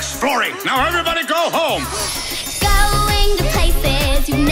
Exploring. Now everybody go home. Going to places you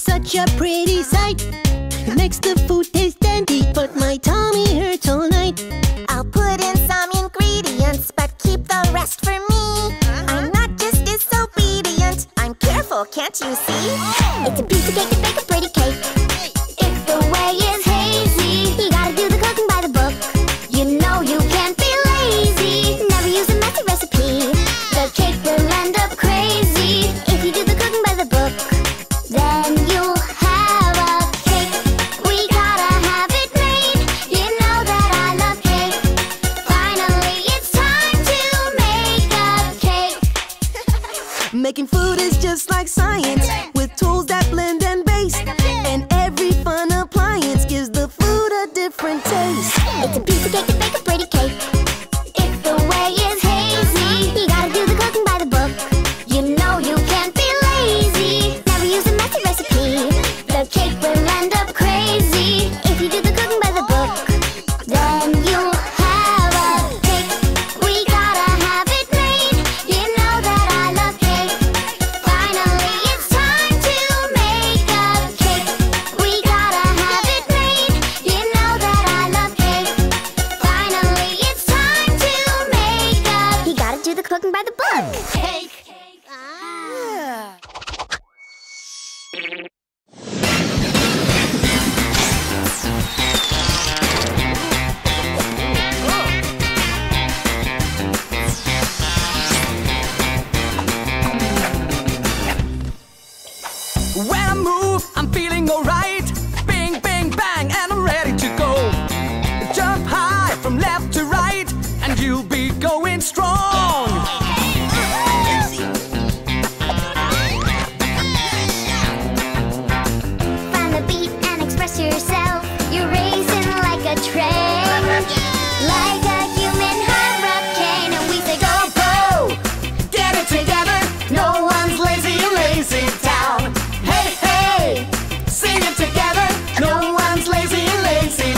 It's such a pretty sight. It makes the food taste dandy, but my tummy hurts all night. I'll put in some ingredients, but keep the rest for me. I'm not just disobedient, I'm careful, can't you see? It's a piece of cake to bake a pretty cake. If the way is hazy, you gotta do the cooking by the book. You know you can't be lazy. Never use a messy recipe. The cake will end up crazy if you do the cooking by the book. Then you'll have a cake. We gotta have it made. You know that I love cake. Finally, it's time to make a cake. Making food is just like science, with tools that blend and baste. And every fun appliance gives the food a different taste. It's a piece of cake to bake a pretty cake. If the way is hazy, you gotta do the cooking by the book. You know you can't be lazy. Never use a messy recipe. The cake will end up crazy if you do the cooking by the book. Then you'll have a cake. We gotta have it made. You know that I love cake. Finally, it's time to make a cake. We gotta have it made. You know that I love cake. Finally, it's time to make a cake. You gotta do the cooking by the book. Cake. I'm feeling alright. Bing, bing, bang, and I'm ready to go. Jump high from left to right, and you'll be going strong. Find the beat and express yourself. You're racing like a train, like a human hurricane, and we say go, go. Get it together. No one's lazy in Lazy Town. Hey, hey. Sing it together, no one's lazy in Lazy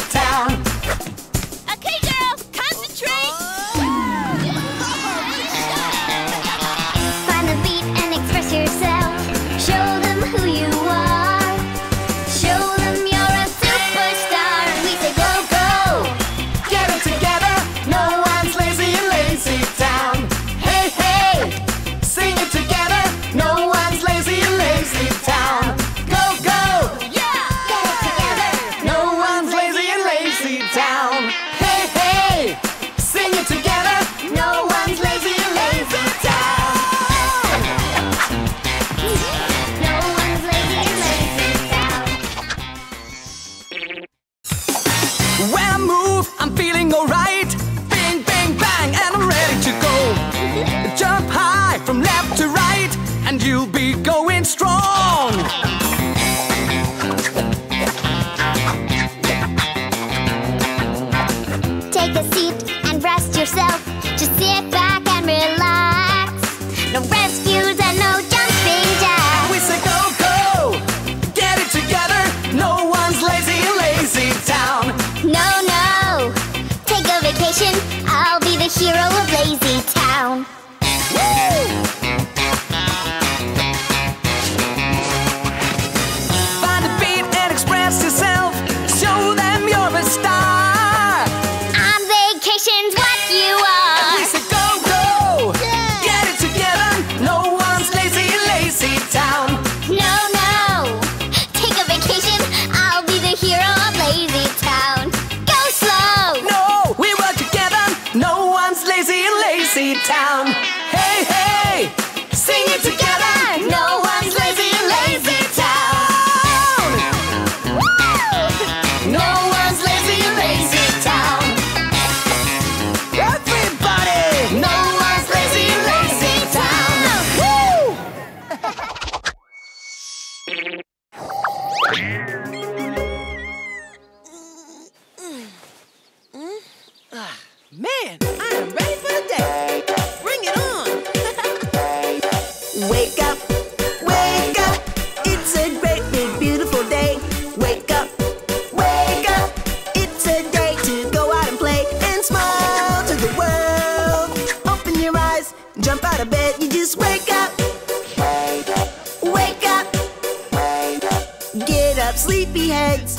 up, sleepyheads.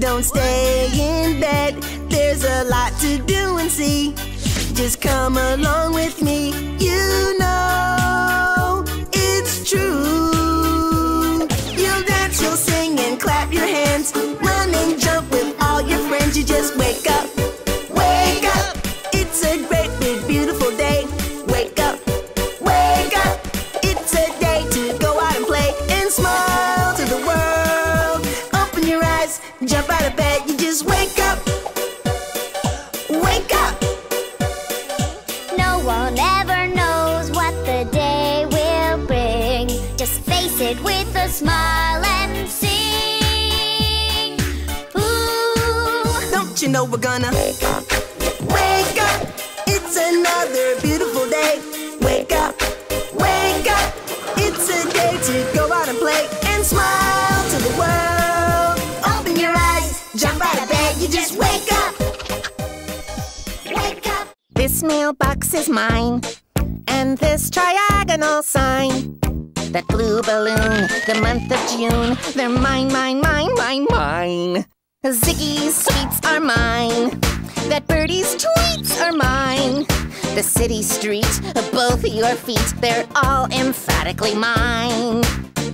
Don't stay in bed. There's a lot to do and see. Just come along with me. You know it's true. You'll dance, you'll sing and clap your hands. Run and jump with all your friends. You just wake up. Wake up. It's a great big beautiful day. Wake up. Wake up. It's a day to go out and play and smile to the world. Open your eyes, jump out of bed. You just wake up. Wake up. No one ever knows what the day will bring. Just face it with a smile and sing. Ooh. Don't you know we're gonna wake up? Wake up. It's another beautiful day. Wake up. Wake up. It's a day to go out and play and smile to the world. Open your eyes, jump out of bed. You just wake up. Wake up. This mailbox is mine, and this triagonal sign, that blue balloon, the month of June, they're mine, mine, mine, mine, mine. Ziggy's sweets are mine. That birdie's tweets are mine. The city street, both your feet, they're all emphatically mine.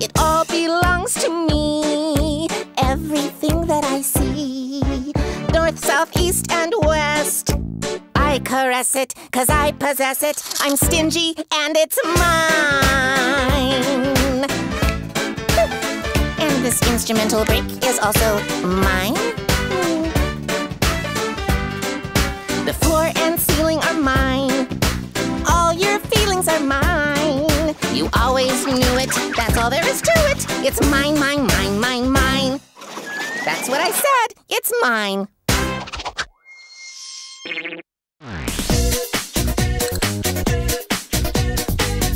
It all belongs to me, everything that I see. North, south, east, and west, I caress it, cause I possess it. I'm stingy and it's mine. And this instrumental break is also mine. The floor and ceiling are mine. All your feelings are mine. You always knew it. That's all there is to it. It's mine, mine, mine, mine, mine. That's what I said. It's mine.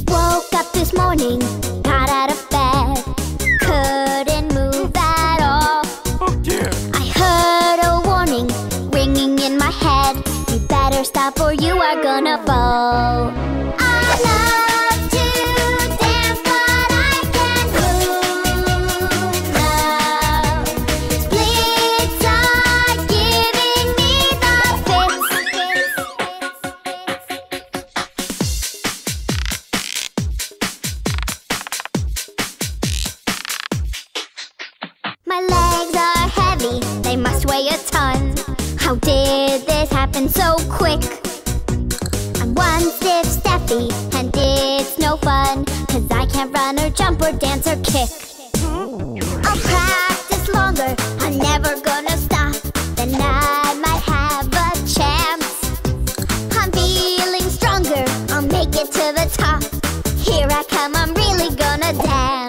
Woke up this morning, got out of bed, couldn't move at all. Oh dear. I heard a warning ringing in my head. You better stop or you are gonna fall. I love a ton. How did this happen so quick? I'm one stiff Steffi, and it's no fun, cause I can't run or jump or dance or kick. I'll practice longer, I'm never gonna stop, then I might have a chance. I'm feeling stronger, I'll make it to the top. Here I come, I'm really gonna dance.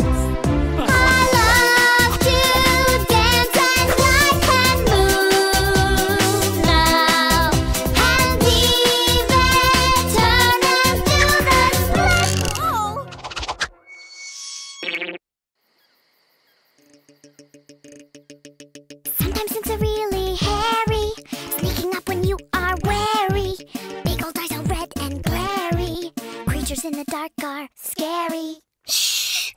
In the dark are scary. Shh.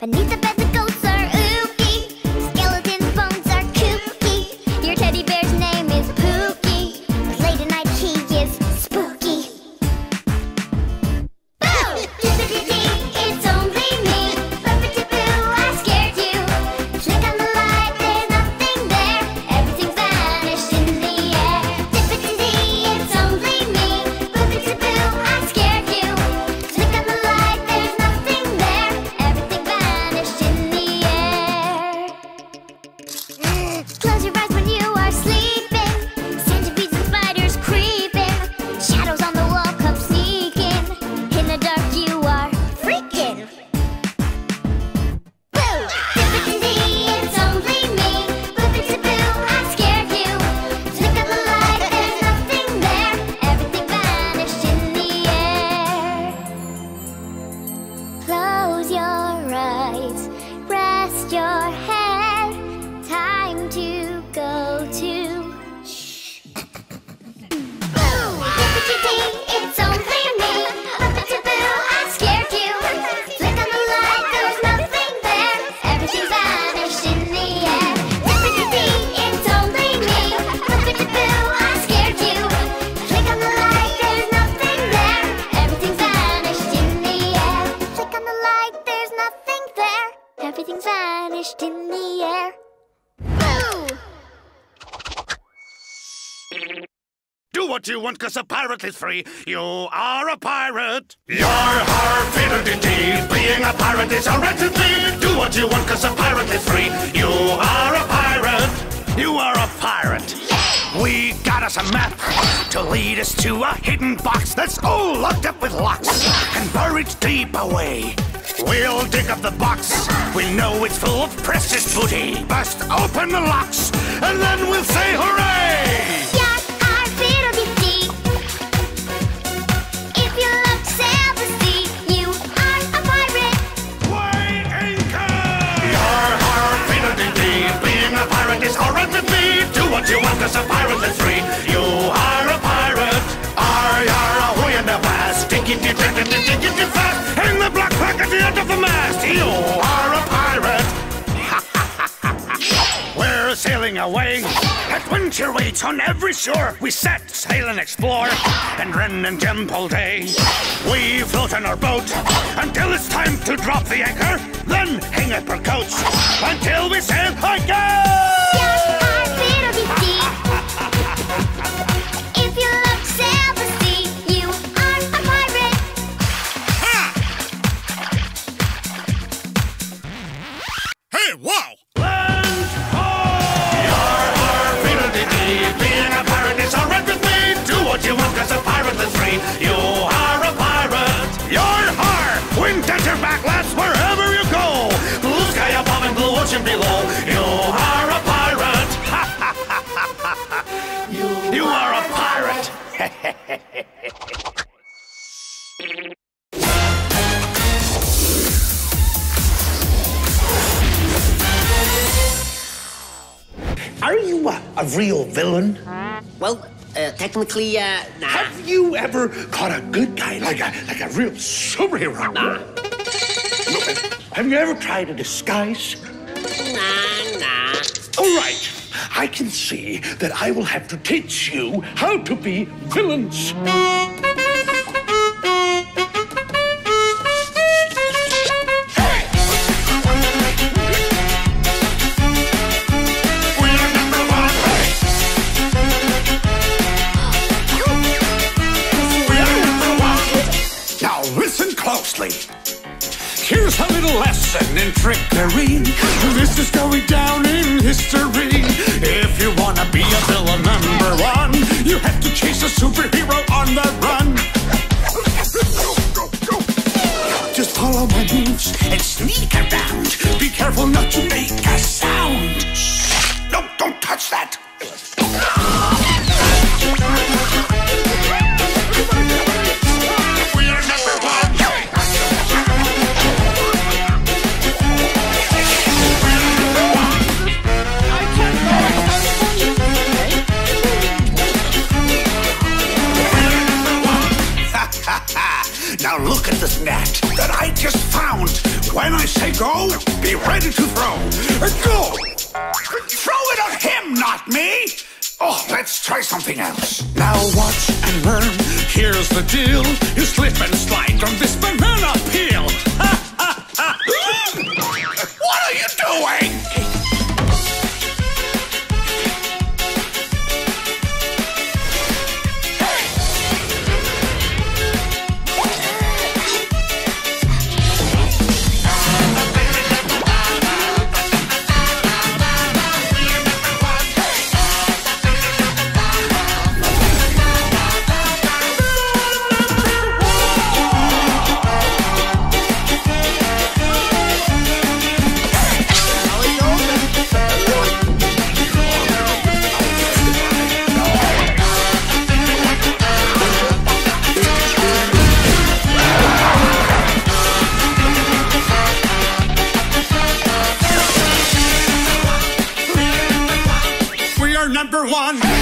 Beneath the bed the ghosts are ooky. Skeleton bones are kooky. Your teddy bear's name is Pooky. But late at night he is spooky. Boo! Dee-dee-dee-dee, it's only me. Boo-ba-dee-boo, I scared you. Click on the light, there's nothing there. Everything's vanished in the air. Dee-dee-dee-dee, it's only me. Boo-ba-dee-boo, scared you. Click on the light, there's nothing there. Everything vanished in everything vanished in the air. Do what you want, cause a pirate is free. You are a pirate. You're harpiddle-dee-dee. Being a pirate is a wretched thing. Do what you want, cause a pirate is free. You are a pirate. You are a pirate. Yeah. We got us a map to lead us to a hidden box that's all locked up with locks and buried deep away. We'll dig up the box. We know it's full of precious booty. Bust open the locks and then we'll say hooray! Yes, our fiddle-dee-dee. If you love sail the sea, you are a pirate. Weigh anchor! You're our fiddle-dee-dee. Being a pirate is alright with me. Do what you want, cause a pirate is free. You are a pirate. Arr, you're a hoy in the past. Diggity-diggity-diggity fast. Hang the block back at the end of the mast. You are a pirate. We're sailing away at winter waits on every shore. We set sail and explore and run and jump all day. We float on our boat until it's time to drop the anchor. Then hang up our coats until we sail again. Are you a real villain? Well, technically, nah. Have you ever caught a good guy, like a real superhero? Nah. Have you ever tried a disguise? Nah. All right. I can see that I will have to teach you how to be villains. Here's a little lesson in trickery. This is going down in history. If you want to be a villain #1, you have to chase a superhero on the run. Just follow my moves and sneak around. Be careful not to make a sound. No, don't touch that. This net that I just found. When I say go, be ready to throw. Go! Throw it at him, not me! Oh, let's try something else. Now watch and learn. Here's the deal. You slip and slide on this banana peel. What are you doing? #1